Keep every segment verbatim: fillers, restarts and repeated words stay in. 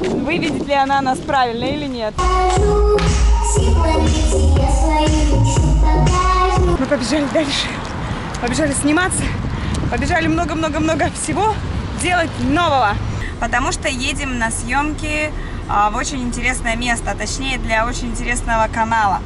выведет ли она нас правильно или нет. Мы побежали дальше, побежали сниматься, побежали много-много-много всего делать нового. Потому что едем на съемки а, в очень интересное место, а точнее для очень интересного канала.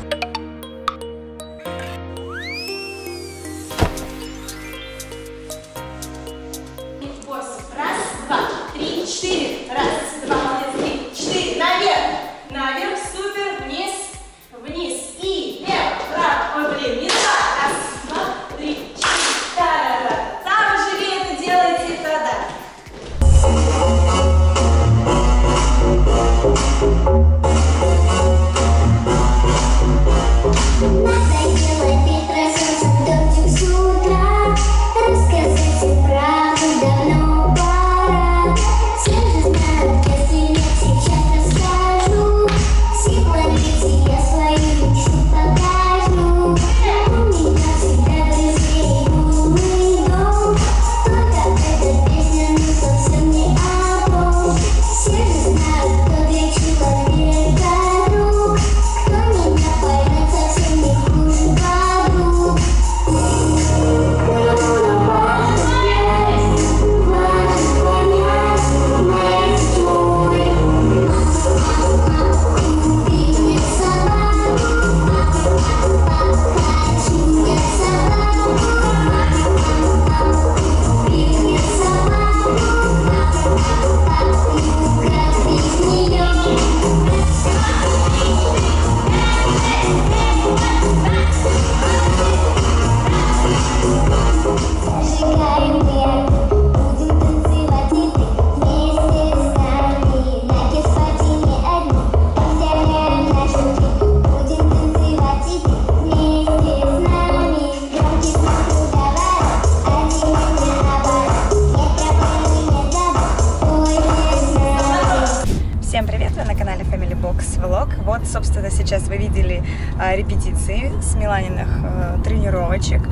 Вот, собственно, сейчас вы видели а, репетиции с Миланиных а, тренировочек.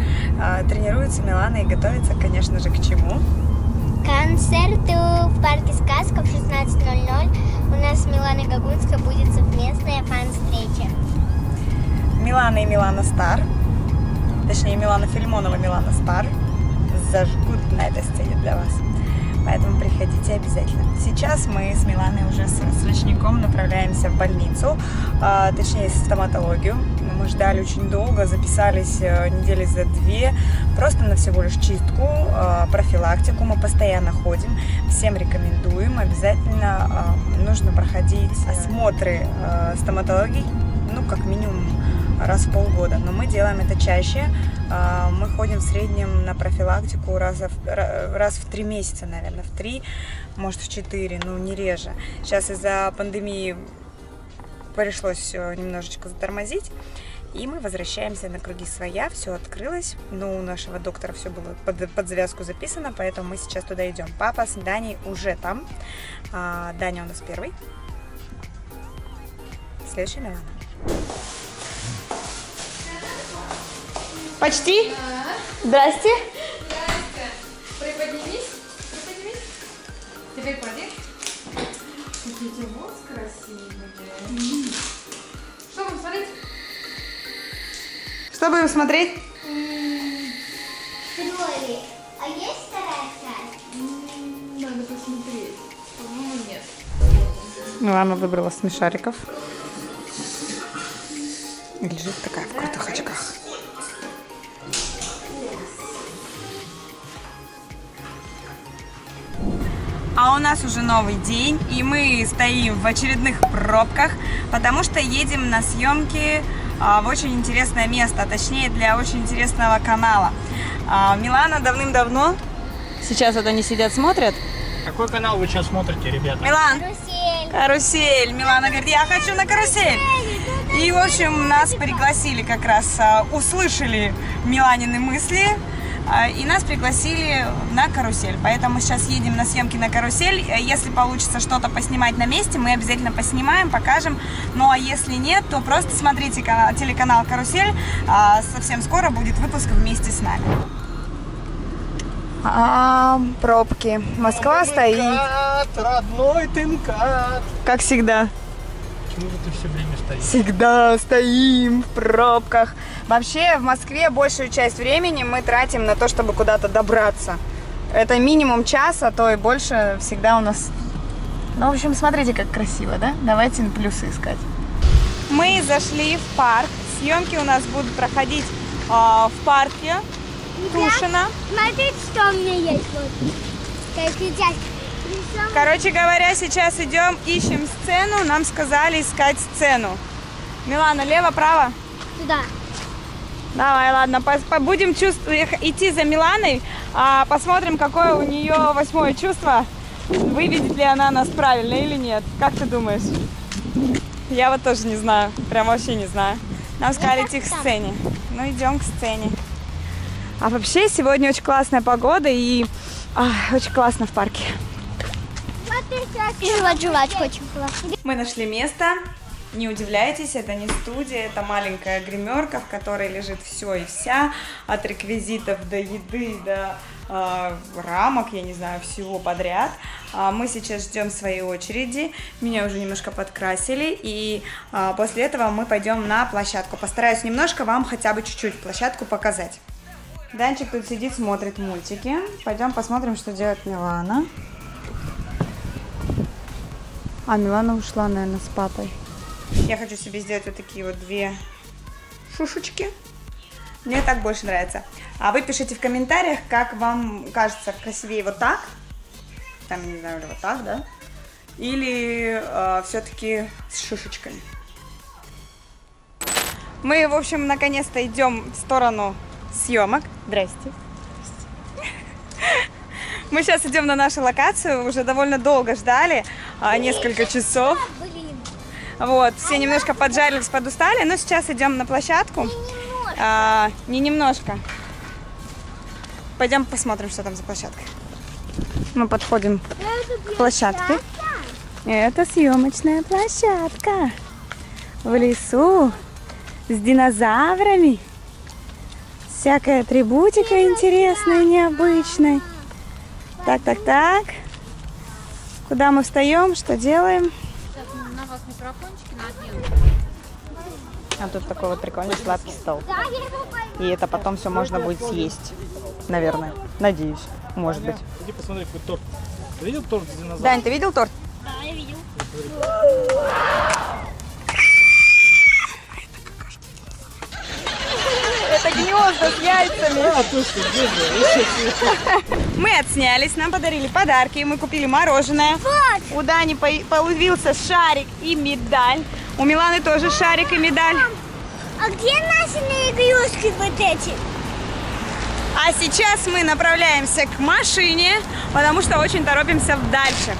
А, тренируется Милана и готовится, конечно же, к чему? Концерту в парке сказков в шестнадцать ноль ноль. У нас с Миланой Гагунской будет совместная фан-встреча. Милана и Милана Стар, точнее Милана Филимонова и Милана Стар, зажгут на этой сцене для вас. Поэтому приходите обязательно. Сейчас мы с Миланой уже с ручником направляемся в больницу, а, точнее в стоматологию. Мы ждали очень долго, записались недели за две, просто на всего лишь чистку, а, профилактику. Мы постоянно ходим, всем рекомендуем. Обязательно а, нужно проходить осмотры а, стоматологии, ну как минимум раз в полгода, но мы делаем это чаще. Мы ходим в среднем на профилактику раз в, раз в три месяца, наверное, в три, может в четыре, ну не реже. Сейчас из-за пандемии пришлось немножечко затормозить, и мы возвращаемся на круги своя, все открылось, но у нашего доктора все было под, под завязку записано, поэтому мы сейчас туда идем. Папа с Даней уже там, Даня у нас первый, следующий Милана. Почти? Да. Здрасте. Здрасте. Приподнимись. Приподнимись. Теперь поди. Смотрите, вот красивые. Mm. Что будем смотреть? Что будем смотреть? Mm. Кролик. А есть вторая часть? Mm. Надо посмотреть. По-моему, нет. Милана выбрала смешариков. И лежит такая в крутых очках. А у нас уже новый день, и мы стоим в очередных пробках, потому что едем на съемки а, в очень интересное место, а точнее для очень интересного канала. А, Милана давным-давно, сейчас вот они сидят, смотрят. Какой канал вы сейчас смотрите, ребята? Милан, карусель. карусель. Милана говорит, я хочу на карусель. И, в общем, нас пригласили как раз, а, услышали Миланины мысли. И нас пригласили на карусель, поэтому сейчас едем на съемки на карусель. Если получится что-то поснимать на месте, мы обязательно поснимаем, покажем. Ну а если нет, то просто смотрите телеканал «Карусель». Совсем скоро будет выпуск вместе с нами. А, пробки. Москва Ой, стоит. МКАД, родной ты МКАД. Как всегда. Почему же ты все время стоишь? Всегда стоим в пробках. Вообще в Москве большую часть времени мы тратим на то, чтобы куда-то добраться. Это минимум час, а то и больше всегда у нас. Ну, в общем, смотрите, как красиво, да? Давайте плюсы искать. Мы зашли в парк. Съемки у нас будут проходить э, в парке Кушино. Смотрите, что у меня есть. Вот. Короче говоря, сейчас идем, ищем сцену. Нам сказали искать сцену. Милана, лево, право? Туда. Давай, ладно, будем чувствовать, идти за Миланой. А посмотрим, какое у нее восьмое чувство. Выведет ли она нас правильно или нет. Как ты думаешь? Я вот тоже не знаю. Прям вообще не знаю. Нам сказали идти к сцене. Ну, идем к сцене. А вообще, сегодня очень классная погода и ах, очень классно в парке. Мы нашли место. Не удивляйтесь, это не студия, это маленькая гримерка, в которой лежит все и вся. От реквизитов до еды, до э, рамок, я не знаю, всего подряд. А мы сейчас ждем своей очереди. Меня уже немножко подкрасили. И э, после этого мы пойдем на площадку. Постараюсь немножко вам хотя бы чуть-чуть площадку показать. Данчик тут сидит, смотрит мультики. Пойдем посмотрим, что делает Милана. А, Милана ушла, наверное, с папой. Я хочу себе сделать вот такие вот две шушечки. Мне так больше нравится. А вы пишите в комментариях, как вам кажется красивее вот так. Там, не знаю, вот так, да? Или э, все-таки с шушечками. Мы, в общем, наконец-то идем в сторону съемок. Здрасте. Мы сейчас идем на нашу локацию. Уже довольно долго ждали, несколько часов. Вот, все немножко поджарились, подустали, но сейчас идем на площадку. Не немножко. Пойдем посмотрим, что там за площадка. Мы подходим к площадке. Это съемочная площадка. В лесу с динозаврами. Всякая атрибутика интересная, необычная. Так, так, так. Куда мы встаем, что делаем? На вас микрофончики наденут. А тут такой вот прикольный сладкий стол. И это потом все можно будет съесть. Наверное. Надеюсь. Может быть. Иди посмотри, какой торт. Ты видел торт с динозавром? Дань, ты видел торт? Да, я видел. Это гнезда с яйцами. Мы отснялись, нам подарили подарки, мы купили мороженое. Вот. У Дани появился шарик и медаль. У Миланы тоже шарик и медаль. А где наши игрушки вот эти? А сейчас мы направляемся к машине, потому что очень торопимся дальше.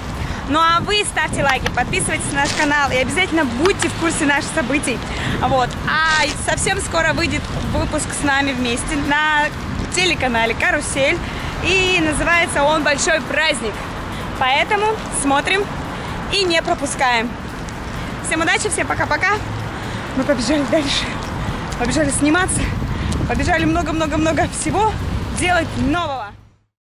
Ну а вы ставьте лайки, подписывайтесь на наш канал и обязательно будьте в курсе наших событий. Вот. А совсем скоро выйдет выпуск с нами вместе на телеканале «Карусель». И называется он «Большой праздник». Поэтому смотрим и не пропускаем. Всем удачи, всем пока-пока. Мы побежали дальше. Побежали сниматься. Побежали много-много-много всего делать нового.